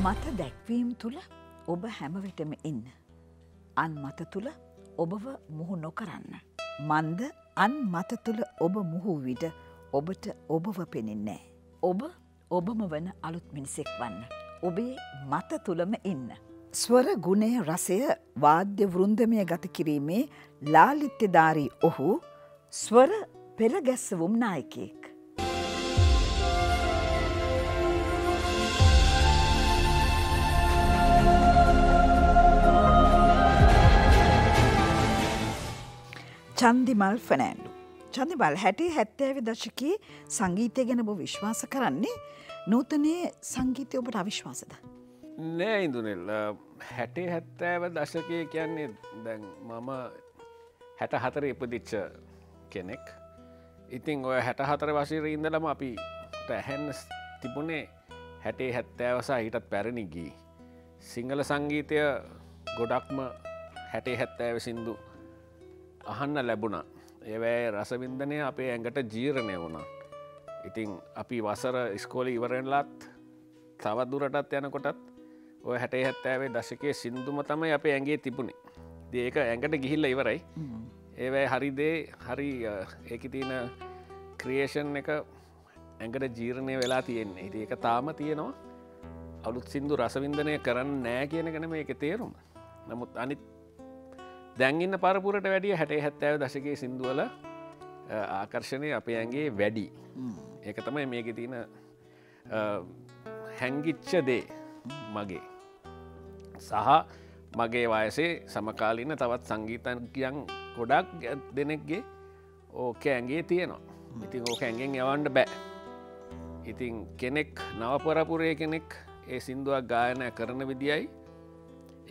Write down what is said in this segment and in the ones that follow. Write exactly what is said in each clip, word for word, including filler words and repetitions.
මත දැක්වීම් තුළ ඔබ හැමවිටම ඉන්න. අන් මත තුළ ඔබව මුහු නොකරන්න. මන්ද අන් මත තුළ ඔබ මුහු විට ඔබට ඔබව පෙනෙන්නේ. ඔබ ඔබම වන අලුත් මිනිසෙක් වන්න. ඔබේ මත තුළම ඉන්න. ස්වර ගුණය රසය වාද්‍ය වෘන්දමය ගත කිරීමේ ලාලිත්‍යධාරී ඔහු ස්වර පෙරගැස්සවුම් නායකයෙක්. චන්දිමල් ෆර්නෑන්ඩෝ. චන්දිමල් හැටේ හැත්තෑවේ දශකයේ සංගීතය ගැන ඔබ විශ්වාස කරන්නේ නූතනයේ සංගීතය ඔබට අවිශ්වාසද? නෑ ඉඳුනෙල්, හැටේ හැත්තෑව දශකයේ කියන්නේ දැන් මම හැට හතර ඉපදිච්ච කෙනෙක්. ඉතින් ඔය හැට හතර වසරේ ඉඳලම අපිට ඇහෙන්න තිබුණේ හැටේ හැත්තෑව සහ ඊටත් පැරණි ගී. සිංහල සංගීතය ගොඩක්ම හැටේ හැත්තෑවේ සින්දු අහන්න ලැබුණා. ඒවැ රසවින්දනය අපේ ඇඟට ජීර්ණය වුණා. ඉතින් අපි වසර ඉස්කෝලේ ඉවරෙන්ලත් තවත් දුරටත් යනකොටත් ඔය හැටේ හැත්තෑවේ දශකයේ සින්දුම තමයි අපේ ඇඟේ තිබුණේ. ඉතින් ඒක ඇඟට ගිහිල්ලා ඉවරයි. ඒවැ හරි දේ හරි ඒකේ තියෙන ක්‍රියේෂන් එක ඇඟට ජීර්ණය වෙලා තියෙන්නේ. ඉතින් ඒක තාම තියෙනවා. අලුත් සින්දු රසවින්දනය කරන්නේ නැහැ කියන එක නෙමෙයි ඒකේ තේරුම. නමුත් අනිත් දැන් ඉන්න පරපුරට වැඩිය හැටේ හැත්තෑවේ දශකයේ සින්දුවල ආකර්ෂණය අපේ ඇඟේ වැඩි. ඒක තමයි මේකේ තියෙන හැංගිච්ච දේ මගේ සහ මගේ වයසේ සමකාලීන තවත් සංගීතඥයන් ගොඩක් දෙනෙක්ගේ ඕක ඇඟේ තියෙනවා. ඉතින් ඕක ඇඟෙන් යවන්න බෑ. ඉතින් කෙනෙක් නව පරපුරේ කෙනෙක් ඒ සින්දුවක් ගායනා කරන විදියයි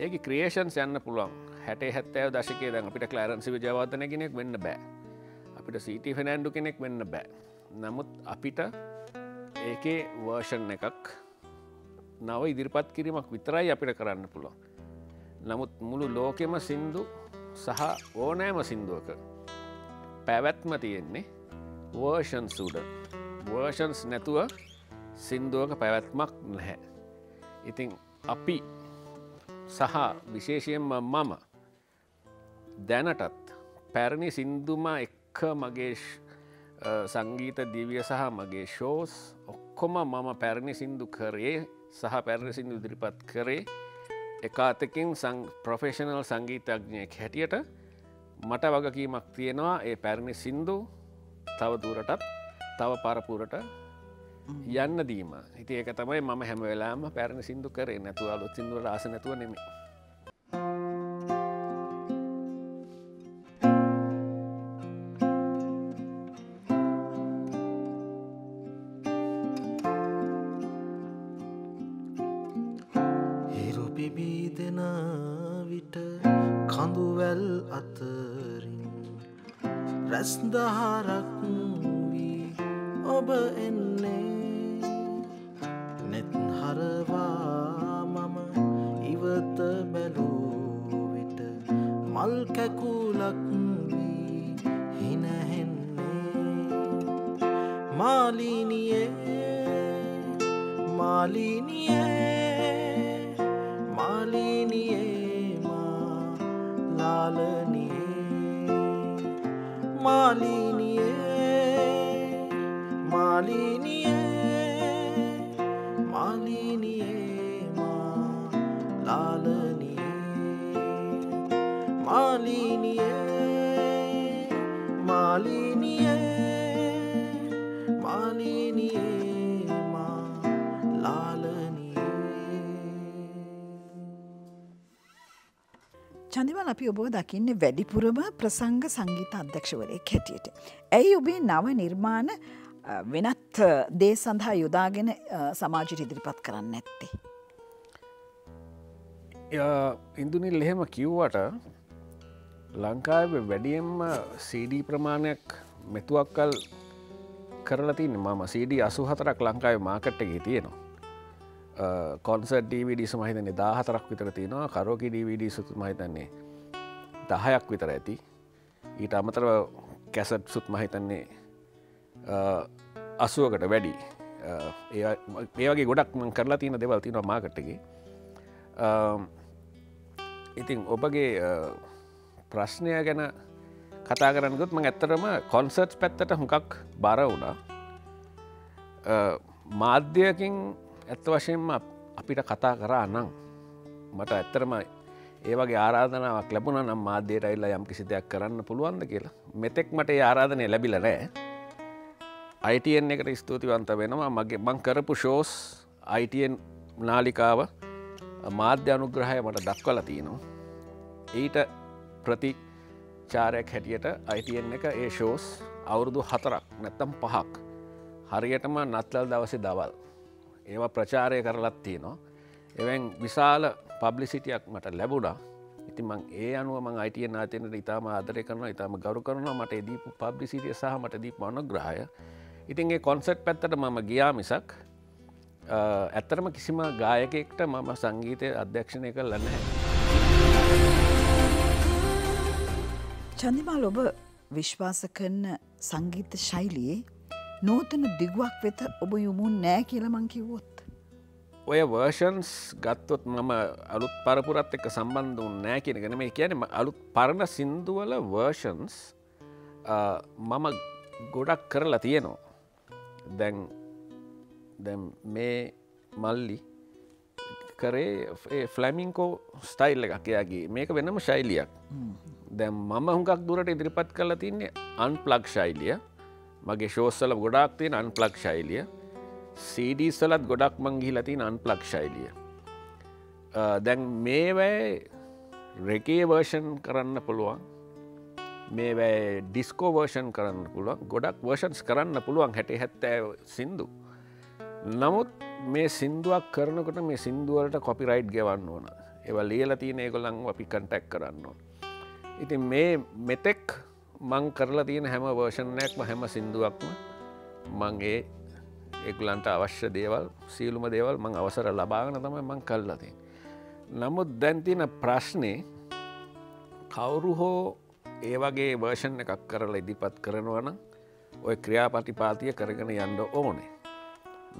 ඒකේ ක්‍රියේෂන්ස් යන්න පුළුවන්. හැටේ හැත්තෑව දශකයේ දැන් අපිට ක්ලැරන්සි විජයවර්ධන කෙනෙක් වෙන්න බෑ. අපිට සීටී ෆර්නෑන්ඩෝ කෙනෙක් වෙන්න බෑ. නමුත් අපිට ඒකේ වර්ෂන් එකක් නව ඉදිරිපත් කිරීමක් විතරයි අපිට කරන්න පුළුවන්. නමුත් මුළු ලෝකෙම සින්දු සහ ඕනෑම සින්දුවක පැවැත්ම තියෙන්නේ වර්ෂන් සුඩ. වර්ෂන්ස් නැතුව සින්දුවක පැවැත්මක් නැහැ. ඉතින් අපි සහ විශේෂයෙන්ම මම දැනටත් පැරණි සින්දුම එක්ක මගේ සංගීත දිවිය සහ මගේ ෂෝස් ඔක්කොම මම පැරණි සින්දු කරේ සහ පැරණි සින්දු ඉදිරිපත් කරේ. එකාතකින් ප්‍රොෆෙෂනල් සංගීතඥයෙක් හැටියට මට වගකීමක් තියෙනවා ඒ පැරණි සින්දු තව දුරටත් තව පරපුරට යන්න දීම. ඉතින් ඒක තමයි මම හැම වෙලාවෙම පැරණි සින්දු කරේ. නැතුව අලුත් සින්දු වල ආස නැතුව නෙමෙයි. චන්දිමල්, අපි ඔබව දකින්නේ වැඩිපුරම ප්‍රසංග සංගීත අධ්‍යක්ෂවරයෙක් හැටියට. ඇයි ඔබේ නව නිර්මාණ වෙනත් දේ සඳහා යොදාගෙන සමාජයට ඉදිරිපත් කරන්න නැත්තේ? ඉන්දුනිල්, එහෙම කිව්වට ලංකාවේ වැඩියෙන්ම සීඩී ප්‍රමාණයක් මෙතුවක්කල් කරලා තින්නේ මම. සීඩී අසූ හතරක් ලංකාවේ මාකට් එකේ තියෙනවා. කොන්සර්ට් ඩීවීඩී සමහිතන්නේ දාහතරක් විතර තියෙනවා. කරෝකි ඩීවීඩී සුත් මහිතන්නේ දහයක් විතර ඇති. ඊට අමතරව කැසට් සුත් මහිතන්නේ අසුවකට වැඩි. ये गोड़क करला तीन देवल तीन मा कट्टी इथिंग वे प्रश्न आगेना कथा गो मैं एम कॉन्सर्ट्स पेट हमका बार उड़ा माध्य किंग एत्वशम अपीट कथा कर अना मत एम एवं आराधना क्लब नम माध्य हम किसी देना पुलवान के मेतेक मट आराधने लबिल रे ಐಟಿಎನ್ ಸ್ತೂತಿವಂತವೇನೋ ಮಗ್ಗೆ ಮಂಗ್ ಕರಪು ಶೋಸ್ ಐಟಿಎನ್ ನಾಲಿಕಾವ ಮಾಧ್ಯ ಅನುಗ್ರಹ ಮಠ ದಕ್ಕಲ ತೀನು ಈಟ ಪ್ರತಿ ಚಾರಕ್ಕೆ ಹೆಟಿಯಟ ಐಟಿಎನ್ ಕ ಎ ಶೋಸ್ ಅವರದು ಹತರಕ್ ನತ್ತಂ ಪಹಕ್ ಹರಿಯಟಮ ನತ್ಲಲ್ ದವಸಿ ದವಲ್ ಏವ ಪ್ರಚಾರೇ ಕರಲತ್ತೀನೋ ಏವೆನ್ ವಿಶಾಲ ಪಬ್ಲಿಸಿಟಿ ಅಕ್ ಮಠ ಲಬುಡ ඉතින් මං ඒ අනුව මං අයිටීඑන් ආයතනයේ ඉතාම ආදරය කරනවා ඉතාම ගෞරව කරනවා මට ඒ දීපු පබ්ලිසිටි සහ මට දීපු අනුග්‍රහය. ඉතින් ඒ කන්සර්ට් පැත්තට මම ගියා මිසක් ඇත්තටම කිසිම ගායකයෙක්ට මම සංගීතය අධ්‍යක්ෂණය කළා නැහැ. චන්දිමාල් ඔබ විශ්වාස කරන සංගීත ශෛලියේ නූතන දිගුවක් වෙත ඔබ යොමු නැහැ කියලා මං කිව්වොත් ඔය වර්ෂන්ස් ගත්තොත් මම අලුත් පරපුරත් එක්ක සම්බන්ධ වුණ නැහැ කියන එක නෙමෙයි කියන්නේ අලුත් පරණ සින්දු වල වර්ෂන්ස් මම ගොඩක් කරලා තියෙනවා. දැන් දැන් මේ මල්ලි කරේ ඒ ෆ්ලැමින්කෝ ස්ටයිල් එකක් එයාගේ. මේක වෙනම ශෛලියක්. දැන් මම හුඟක් දුරට ඉදිරිපත් කරලා තින්නේ අන්ප්ලග් ශෛලිය. මගේ ෂෝස් වල ගොඩාක් තියෙන අන්ප්ලග් ශෛලිය. सीडी सलत गोडक मंगी लती अनप्लग शैली दें मे वे रेके वर्षन करन्न पुलवांग मे वे डिस्को वर्षन करन्न पुलवांग गोडक वर्षन्स करन्न पुलवांग हेटे हेत्ते सिंधु नमुत मे सिंधुआ करन कोट मे सिंधु वलट कॉपीराइट गेवन्न ओना एवा लीला तीन एगोल्लंग अपि कांटेक्ट करन्न ओना इतिन मे मेतेक मं करला तीन හැම वर्षन එකක්ම හැම සින්දුවක්ම මං ඒ ඒගොල්ලන්ට අවශ්‍ය දේවල් සියලුම දේවල් මම අවසර ලබාගෙන තමයි මම කළා තියෙන්නේ. නමුත් දැන් තියෙන ප්‍රශ්නේ කවුරු හෝ ඒ වගේ වර්ෂන් එකක් කරලා ඉදිරිපත් කරනවා නම් ওই ක්‍රියාපටිපාතිය කරගෙන යන්න ඕනේ.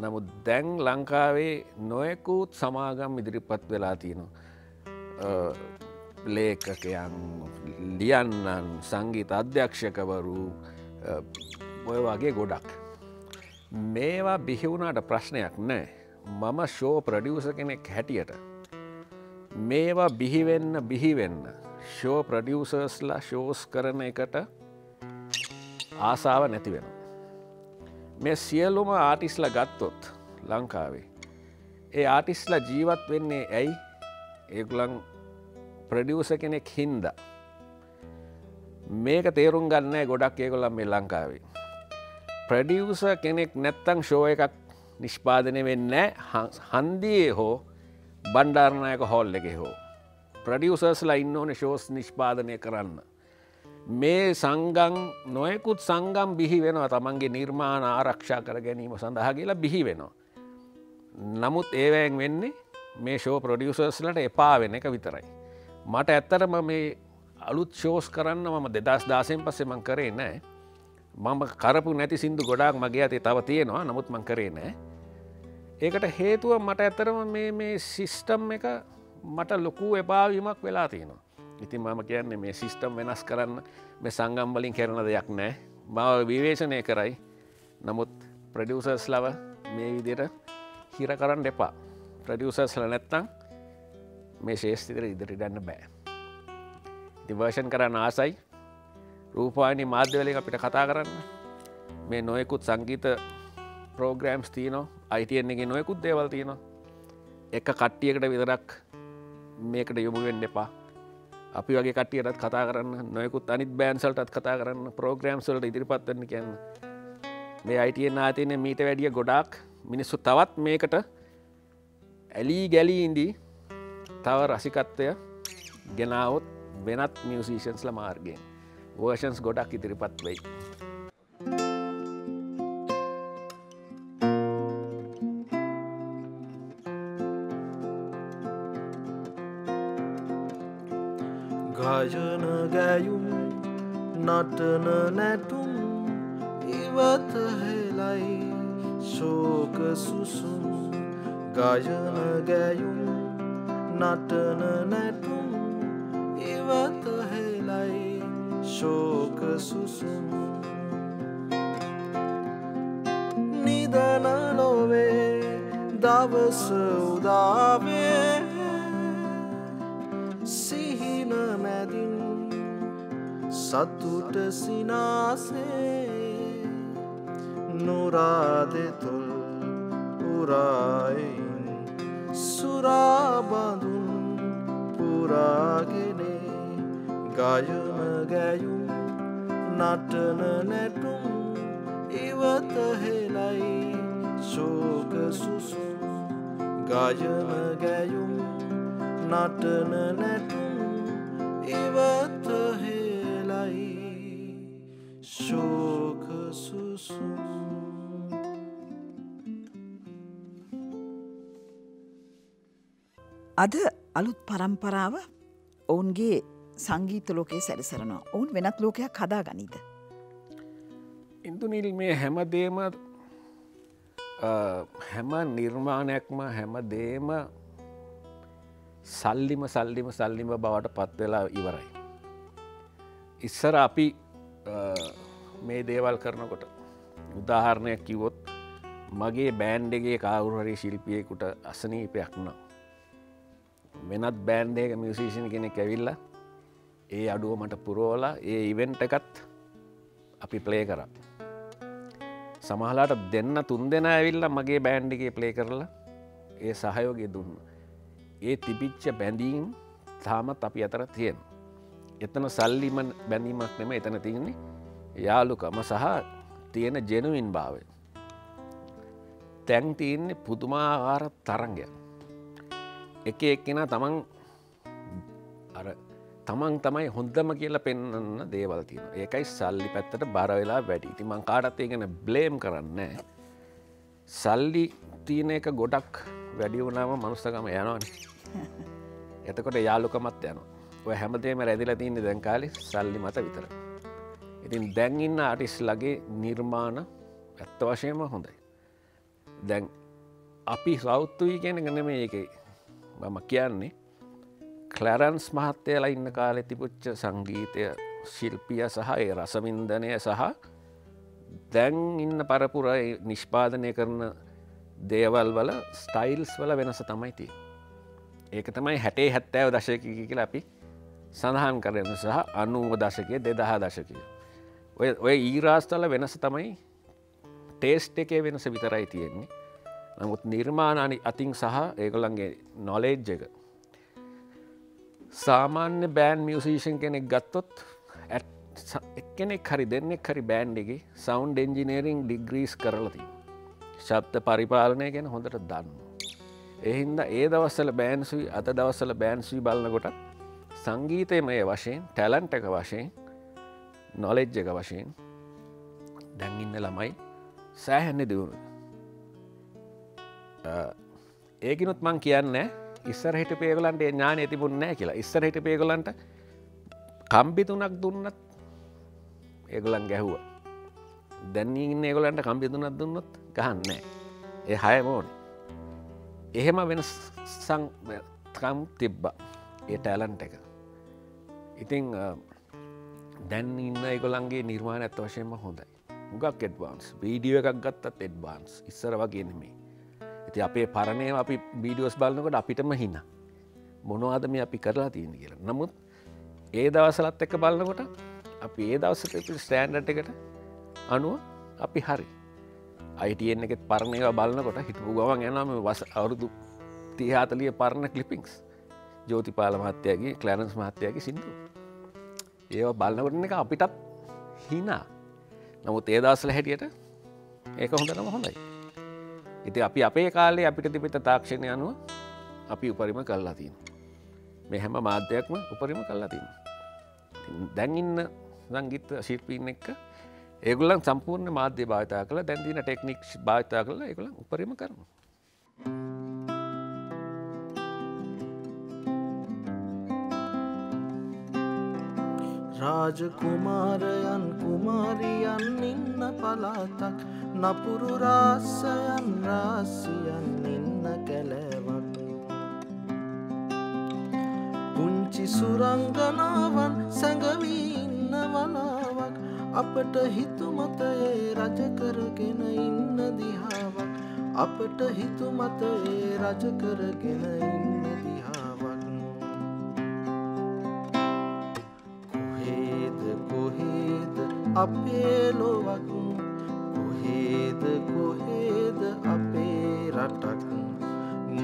නමුත් දැන් ලංකාවේ නොයෙකුත් සමාගම් ඉදිරිපත් වෙලා තියෙනවා. ලේඛකයන්, ලියන්නන්, සංගීත අධ්‍යක්ෂකවරු ඔය වගේ ගොඩක් මේවා බිහිවුණාට ප්‍රශ්නයක් නෑ. මම ෂෝ ප්‍රොඩියුසර් කෙනෙක් හැටියට මේවා බිහිවෙන්න බිහිවෙන්න ෂෝ ප්‍රොඩියුසර්ස්ලා ෂෝස් කරන එකට ආසාව නැති වෙනවා. මේ සියලුම ආටිස්ලා ගත්තොත් ලංකාවේ ඒ ආටිස්ලා ජීවත් වෙන්නේ ඇයි? ඒගොල්ලන් ප්‍රොඩියුසර් කෙනෙක් හින්දා. මේක තේරුම් ගන්න නෑ ගොඩක් ඒගොල්ලන් මේ ලංකාවේ. ප්‍රොඩියුසර් කෙනෙක් නැත්තම් ෂෝ එකක් නිෂ්පාදනය වෙන්නේ නැහැ. හන්දියේ හෝ බණ්ඩාරනායක හෝල් එකේ හෝ ප්‍රොඩියුසර්ස්ලා ඉන්න ඕනේ ෂෝස් නිෂ්පාදනය කරන්න. මේ සංගම් නොයෙකුත් සංගම් බිහි වෙනවා තමන්ගේ නිර්මාණ ආරක්ෂා කර ගැනීම සඳහා කියලා බිහි වෙනවා. නමුත් ඒවෙන් වෙන්නේ මේ ෂෝ ප්‍රොඩියුසර්ස්ලාට එපා වෙන එක විතරයි. මට ඇත්තටම මේ අලුත් ෂෝස් කරන්න මම දෙදහස් දහසෙන් පස්සේ මම කරේ නැහැ. මම කරපු නැති සින්දු ගොඩාක් මගේ අතේ තව තියෙනවා. නමුත් මම කරේ නැහැ. ඒකට හේතුව මට ඇත්තටම මේ මේ සිස්ටම් එක මට ලොකු එපාවීමක් වෙලා තියෙනවා. ඉතින් මම කියන්නේ මේ සිස්ටම් වෙනස් කරන්න මේ සංගම් වලින් කරන දෙයක් නැහැ. මම විවේචනය කරයි. නමුත් ප්‍රොඩියුසර්ස්ලව මේ විදිහට හිර කරන්න එපා. ප්‍රොඩියුසර්ස්ලා නැත්තම් මේ ශේෂ්ත්‍රය ඉදිරියට යන්න බෑ. ඉතින් වර්ෂන් කරන්න ආසයි. රූපවාහිනී මාධ්‍යවලින් අපිට කතා කරන්න. මේ නොයෙකුත් සංගීත ප්‍රෝග්‍රෑම්ස් තියෙනවා. අයිටීඑන් එකේ නොයෙකුත් දේවල් තියෙනවා. එක කට්ටියකට විතරක් මේකට යොමු වෙන්න එපා. අපි වගේ කට්ටියටත් කතා කරන්න, නොයෙකුත් අනිත් බෑන්ඩ්ස් වලටත් කතා කරන්න, ප්‍රෝග්‍රෑම්ස් වලට ඉදිරිපත් වෙන්න කියන්න. මේ අයිටීඑන් ආයතනයේ මීට වැඩිය ගොඩාක් මිනිස්සු තවත් මේකට ඇලී ගැලී ඉඳී තව රසිකත්වය ගෙනාවොත් වෙනත් මියුසිෂියන්ස්ලා මාර්ගයෙන් वर्षन्स गोडा की तिरुपत वै गायन गायुम नाटन नटुम इवत हेलाई Masuk ke susun Gaya ngegayung Natana netum Iwat helai Masuk ke susun Nidana love Davas udave Sihina medin Satut sinase Nuradetul Urain Surabadun Puragene Gayum Gayum Natana Netum Iwatahelai Shokasusum Gayum Gayum Natana Netum Iwatahelai Shokasusum. අද අලුත් පරම්පරාව ඔවුන්ගේ සංගීත ලෝකයේ සැරිසරනවා. ඔවුන් වෙනත් ලෝකයක් හදා ගනිද? ඉන්දුනිල් මේ හැමදේම හැම නිර්මාණයක්ම හැමදේම සල්ලිම සල්ලිම සල්ලිම බවට පත් වෙලා ඉවරයි. ඉස්සර අපි මේ දේවල් කරනකොට උදාහරණයක් කිව්වොත් මගේ බෑන්ඩ් එකේ කවුරු හරි ශිල්පියෙකුට අසනීපයක් වුණා. වෙනත් බෑන්ඩ් එකක මියුසිෂන් කෙනෙක් ඇවිල්ලා ඒ අඩුව මට පුරවලා ඒ ඉවෙන්ට් එකත් අපි ප්ලේ කරා. සමහරලාට දෙන්න තුන් දෙනා ඇවිල්ලා මගේ බෑන්ඩ් එකේ ප්ලේ කරලා ඒ සහයෝගය දුන්නා. ඒ තිබිච්ච බැඳීම් තාමත් අපි අතර තියෙනවා. එතන සල්ලි බැඳීමක් නෙමෙයි එතන තියෙන්නේ යාළුකම සහ තියෙන ජෙනුයින් භාවය. දැන් තියෙන්නේ පුදුමාකාර තරංගයක්. එක එක්කෙනා තමන් අර තමන් තමයි හොඳම කියලා පෙන්වන්න දේවල් තියෙනවා. ඒකයි සල්ලි පැත්තට බර වෙලා වැඩි. ඉතින් මං කාටවත් ඒක ගැන බ්ලේම් කරන්නේ නැහැ. සල්ලි තියෙන එක ගොඩක් වැඩි වුණාම මනුස්සකම යනවනේ. එතකොට යාළුකමත් යනවා. ඔය හැමදේම රැඳිලා තින්නේ දැන් කාලේ සල්ලි මත විතර. ඉතින් දැන් ඉන්න ආටිස්ට්ලාගේ නිර්මාණ ඇත්ත වශයෙන්ම හොඳයි. දැන් අපි සෞතුයි කියන එක නෙමෙයි ඒකේ මම කියන්නේ ක්ලරන්ස් මහත්තයලා ඉන්න කාලේ තිබුච්ච සංගීතය ශිල්පිය සහ ඒ රසවින්දනය සහ දැන් ඉන්න පරපුර නිෂ්පාදනය කරන දේවල් වල ස්ටයිල්ස් වල වෙනස තමයි තියෙන්නේ. ඒක තමයි හැටේ හැත්තෑව දශකයේ කියලා අපි සඳහන් කරන සහ අනූව දශකයේ දෙදහ දශකයේ. ඔය ඔය ඊරාස්තල වෙනස තමයි ටේස්ට් එකේ වෙනස විතරයි තියෙන්නේ. නමුත් නිර්මාණ අතින් සහ ඒගොල්ලන්ගේ නොලෙජ් එක සාමාන්‍ය බෑන්ඩ් මියුසිෂන් කෙනෙක් ගත්තොත් එක්කෙනෙක් හරි දෙන්නෙක් හරි බෑන්ඩ් එකේ සවුන්ඩ් එන්ජිනියරින් ඩිග්‍රීස් කරලා තියෙනවා. ශබ්ද පරිපාලනය ගැන හොඳට දන්නවා. ඒ හින්දා ඒ දවස්වල බෑන්ඩ්ස්වි අද දවස්වල බෑන්ඩ්ස්වි බලනකොට සංගීතයේමය වශයෙන් ටැලන්ට් එක වශයෙන් නොලෙජ් එක වශයෙන් දැන් ඉන්න ළමයි සෑහෙන්නේ දිනුනේ. ඒකිනුත් මං කියන්නේ ඉස්සර හිටපු ඒගොල්ලන්ට ඒ ඥානය තිබුණේ නැහැ කියලා. ඉස්සර හිටපු ඒගොල්ලන්ට කම්බි තුනක් දුන්නත් ඒගොල්ලන් ගැහුවා. දැන් ඉන්න ඒගොල්ලන්ට කම්බි තුනක් දුන්නොත් ගහන්නේ නැහැ. ඒ හයම ඕනේ. එහෙම වෙනස් සංකම් තිබ්බා. ඒ ටැලන්ට් එක. ඉතින් දැන් ඉන්න ඒගොල්ලන්ගේ නිර්මාණ අත් වශයෙන්ම හොඳයි. මුගක් ඇඩ්වාන්ස්. වීඩියෝ එකක් ගත්තත් ඇඩ්වාන්ස්. ඉස්සර වගේ නෙමෙයි. ඉතින් අපේ පරණේම අපි වීඩියෝස් බලනකොට අපිටම හිනා මොනවද මේ අපි කරලා තියෙන්නේ කියලා. නමුත් ඒ දවස්වලත් එක්ක බලනකොට අපි ඒ දවස්වල තිබු ස්ටෑන්ඩඩ් එකට අනුව අපි හරි. I T N එකේ පරණ ඒවා බලනකොට හිතපු ගමන් යනවා මේ අවුරුදු තිහ හතලිය පරණ ක්ලිපින්ග්ස්. ජෝතිපාල මහත්තයාගේ ක්ලැරන්ස් මහත්තයාගේ සින්දු. ඒවා බලනකොට නික අපිටත් හිනා. නමුත් ඒ දවස්වල හැටියට ඒක හොඳටම හොඳයි. ඉතින් අපි අපේ කාලේ අපිට තිබිට තාක්ෂණය අනුව අපි උපරිම කරලා තියෙනවා. මේ හැම මාධ්‍යයක්ම උපරිම කරලා තියෙනවා. දැන් ඉන්න සංගීත ශිල්පීන් එක්ක ඒගොල්ලන් සම්පූර්ණ මාධ්‍ය භාවිත කරලා දැන් තියෙන ටෙක්නික්ස් භාවිත කරලා ඒගොල්ලන් උපරිම කරනවා. රාජකුමාරයන් කුමාරියන් ඉන්න පළාතක් නපුරු රාසයන් රාසියන් ඉන්න කැලෑවක් පුංචි සුරංගනාවන් සැඟවි ඉන්න වනාවක් අපට හිතුමතේ රජ කරගෙන ඉන්න දිහාවක් අපට හිතුමතේ රජ කරගෙන ඉන්න දිහාවක් කොහෙද කොහෙද අපේ ලොවක් කොහෙද කොහෙද අපේ රටක්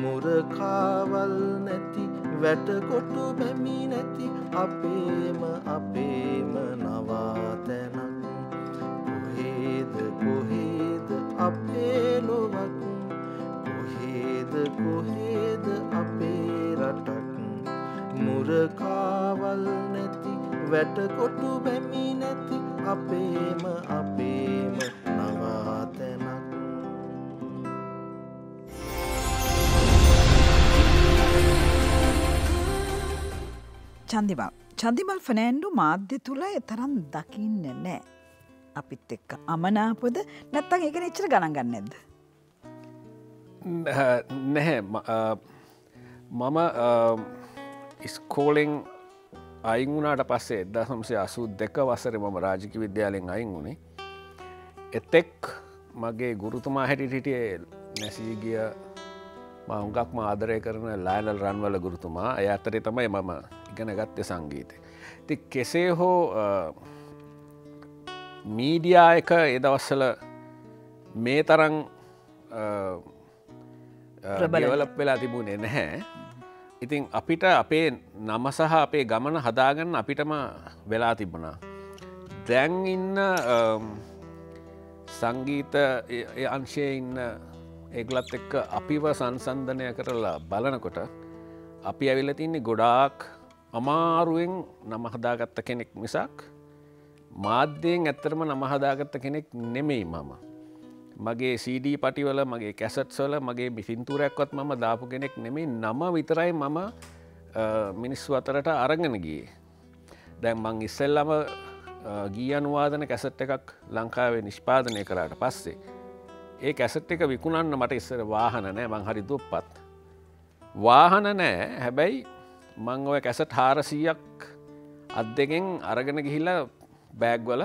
මුරකාවල් නැති වැටකොටු බැමි නැති අපේම අපේම නවාතැනක් කොහෙද කොහෙද අපේ ලොවක් කොහෙද කොහෙද අපේ රටක් මුරකාවල් නැති වැටකොටු බැමි නැති අපේම අපේම නවාතැනක්. චන්දිමල් චන්දිමල් ෆර්නෑන්ඩෝ මාධ්‍ය තුල තරම් දකින්න නෑ අපිත් එක්ක අමනාපද නැත්තම් ඒක නෙච්චර ගණන් ගන්න නැද්ද? නැහැ මම ඉස්කෝලෙන් අයින් වුණාට පස්සේ එක්දහස් නවසිය අසූ දෙක වසරේ මම රාජකීය විද්‍යාලයෙන් අයින් වුණේ. එතෙක් මගේ ගුරුතුමා හැටියට හිටියේ නැසී ගිය මම හුඟක්ම ආදරය කරන ලයනල් රන්වල ගුරුතුමා. ඒ අතරේ තමයි මම ඉගෙන ගත්තේ සංගීතය. ඉතින් කෙසේ හෝ මීඩියා එක ඒ දවස්වල මේ තරම් ඩෙවලොප් වෙලා තිබුණේ නැහැ. ඉතින් අපිට අපේ නම සහ අපේ ගමන හදාගන්න අපිටම වෙලා තිබුණා. දැන් ඉන්න සංගීත අංශයේ ඉන්න ඒගලත් එක්ක අපිව සංසන්ධනය කරලා බලනකොට අපි ඇවිල්ලා තින්නේ ගොඩාක් අමාරුවෙන් නම හදාගත්ත කෙනෙක් මිසක් මාධ්‍යයෙන් ඇත්තටම නම හදාගත්ත කෙනෙක් නෙමෙයි මම. මගේ සීඩී පටිවල මගේ කැසට්ස් වල මගේ පින්තූරයක්වත් මම දාපු කෙනෙක් නෙමෙයි. නම විතරයි මම මිනිස්සු අතරට අරගෙන ගියේ. දැන් මං ඉස්සෙල්ලාම ගී අනුවාදන කැසට් එකක් ලංකාවේ නිෂ්පාදනය කරාට පස්සේ ඒ කැසට් එක විකුණන්න මට ඉස්සර වාහන නෑ. මං හරි දුප්පත්. වාහන නෑ. හැබැයි මං ඔය කැසට් හාරසීයක් අත් දෙකෙන් අරගෙන ගිහිල්ලා බෑග්වල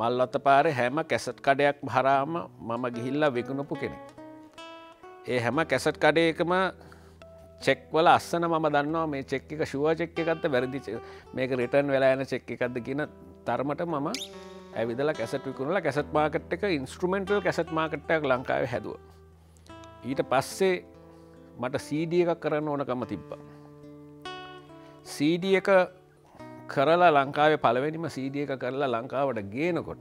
මල් අතපාරේ හැම කැසට් කඩයක් හරහාම මම ගිහිල්ලා විකුණපු කෙනෙක්. ඒ හැම කැසට් කඩේකම චෙක් වල අස්සන මම දන්නවා මේ චෙක් එක ෂුවර් චෙක් එකක්ද වැරදි මේක රිටර්න් වෙලා යන චෙක් එකක්ද කියන තරමට මම ඇවිදලා කැසට් විකුණලා කැසට් මාකට් එක ඉන්ස්ට්‍රුමෙන්ටල් කැසට් මාකට් එකක් ලංකාවේ හැදුවා. ඊට පස්සේ මට සීඩී එකක් කරන්න ඕනකම තිබ්බා. සීඩී එක කරලා ලංකාවේ පළවෙනිම සීඩී එක කරලා ලංකාවට ගේනකොට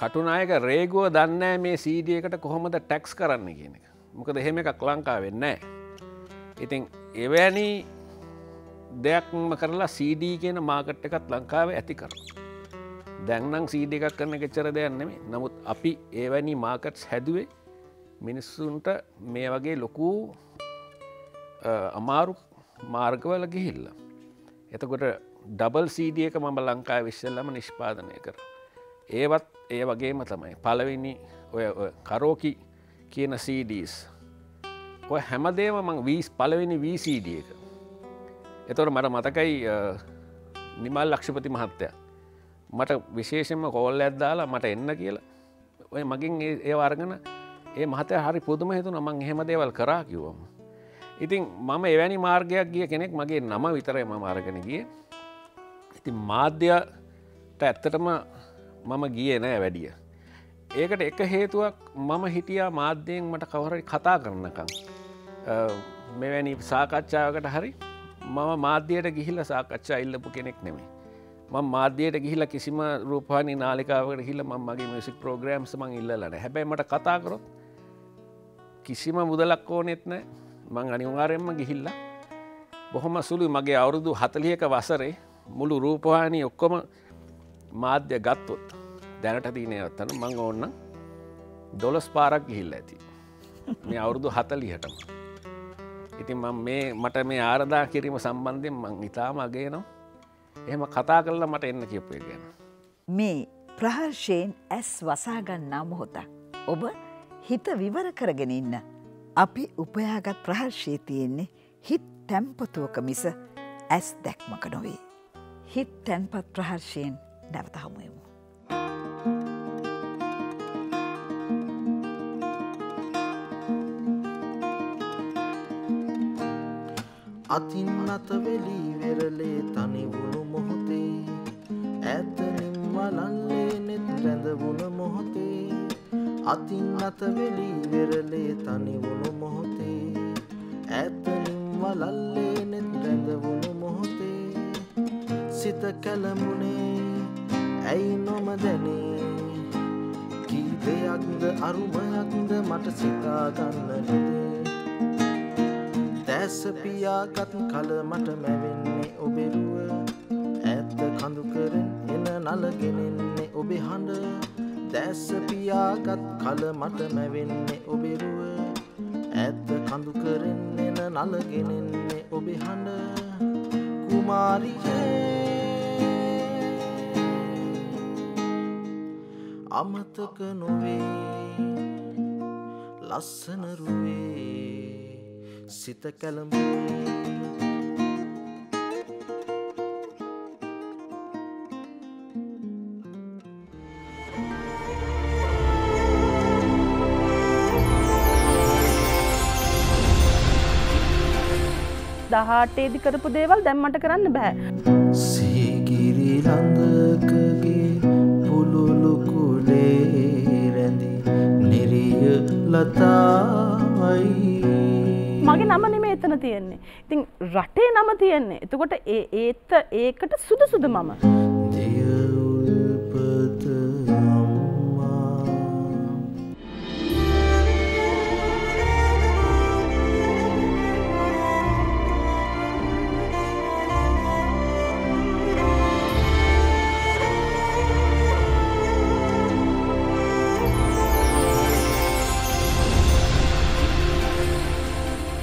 කටුනායක රේගුව දන්නේ නැහැ මේ සීඩී එකට කොහොමද ටැක්ස් කරන්න කියන එක. මොකද එහෙම එකක් ලංකාවේ නැහැ. ඉතින් එවැනි දෙයක්ම කරලා සීඩී කියන මාකට් එකත් ලංකාවේ ඇති කරනවා. දැන් නම් සීඩී එකක් කරන කෙච්චර දෙයක් නෙමෙයි. නමුත් අපි එවැනි මාකට්ස් හැදුවේ මිනිස්සුන්ට මේ වගේ ලොකු අමාරු මාර්ගවල ගිහිල්ලා. එතකොට ඩබල් සීඩී එක මම ලංකාවේ ඉස්සෙල්ලාම නිෂ්පාදනය කරා. ඒවත් ඒ වගේම තමයි. පළවෙනි ඔය කරෝකි කියන සීඩීස් ඔය හැමදේම මම පළවෙනි වී සී ඩී එක. එතකොට මට මතකයි නිමල් ලක්ෂපති මහත්තයා මට විශේෂයෙන්ම කෝල් එකක් දාලා මට එන්න කියලා ඔය මගෙන් ඒ වර්ගන ඒ මහත්තයා හරි පුදුම හිතුණා මම එහෙම දේවල් කරා කිව්වම. ඉතින් මම එවැනි මාර්ගයක් ගිය කෙනෙක්. මගේ නම විතරයි මම අරගෙන ගියේ. ඉතින් මාධ්‍යට ඇත්තටම මම ගියේ නෑ වැඩිය. ඒකට එක හේතුවක් මම හිටියා මාධ්‍යයෙන් මට කවුරු හරි කතා කරනකම් මෙවැනි සාකච්ඡාවකට හරි මම මාධ්‍යයට ගිහිල්ලා සාකච්ඡා ඉල්ලපු කෙනෙක් නෙමෙයි. මම මාධ්‍යයට ගිහිල්ලා කිසිම රූපවාහිනී නාලිකාවකට ගිහිල්ලා මම මගේ මියුසික් ප්‍රෝග්‍රෑම්ස් මම ඉල්ලලා නෑ. හැබැයි මට කතා කරොත් කිසිම මුදලක් ඕනෙත් නෑ. මං අනිවාර්යෙන්ම ගිහිල්ලා බොහොම සුළු මගේ අවුරුදු හතළිහක වසරේ මුළු රූපවාහිනී ඔක්කොම මාධ්‍ය ගත්තොත් දැනට තියෙන නැත්තන මං ඕන්න දොළොස් පාරක් ගිහිල්ලා ඇති මේ අවුරුදු හතළිහටම. ඉතින් මම මේ මට මේ ආරාධනා කිරීම සම්බන්ධයෙන් මං ඉතාම අගයනවා. එහෙම කතා කරලා මට එන්න කියපු එක ගැන. මේ ප්‍රහර්ෂයෙන් ඇස් වසා ගන්නා මොහොතක් ඔබ හිත විවර කරගෙන ඉන්න. අපි උපයාගත් ප්‍රහර්ෂය තියෙන්නේ හිත තැම්පතුවක මිස ඇස් දැක්මක නොවේ. හිත තැන්පත් ප්‍රහර්ෂයෙන් නැවත හමු වෙමු. අතින් මත වෙලි වෙරළේ තනි වුණු මොහොතේ ඇතනින් වලල්ලේ net රැඳ වුණු මොහොතේ අතින් මත වෙලි වෙරළේ තනි වුණු මොහොතේ ඇතනින් වලල්ලේ net රැඳ වුණු මොහොතේ සිත කලමුනේ ඇයි නොම දැනේ කී දෙයක්ද අරුමයක්ද මට සිතා ගන්න දෙ ඇස පියාගත් කල මට මැවෙන්නේ ඔබෙරුව ඇත්ත කඳු කරෙන් එන නලගෙනෙන්නේ ඔබේ හඬ දැස පියාගත් කල මට මැවෙන්නේ ඔබෙරුව ඇත්ත කඳු කරෙන් එන නලගෙනෙන්නේ ඔබේ හඬ කුමාරියේ අමතක නොවේ ලස්සන රුවේ සිත කැළඹුණේ දහඅටේදී කරපු දේවල් දැන් මට කරන්න බෑ සීගිරි ලන්දකගේ පුලුලු කුලේ රැඳි නිරිය ලතාවයි මගේ නම නෙමෙයි එතන තියෙන්නේ. ඉතින් රටේ නම තියෙන්නේ. එතකොට ඒ ඒත් ඒකට සුදුසුද මම?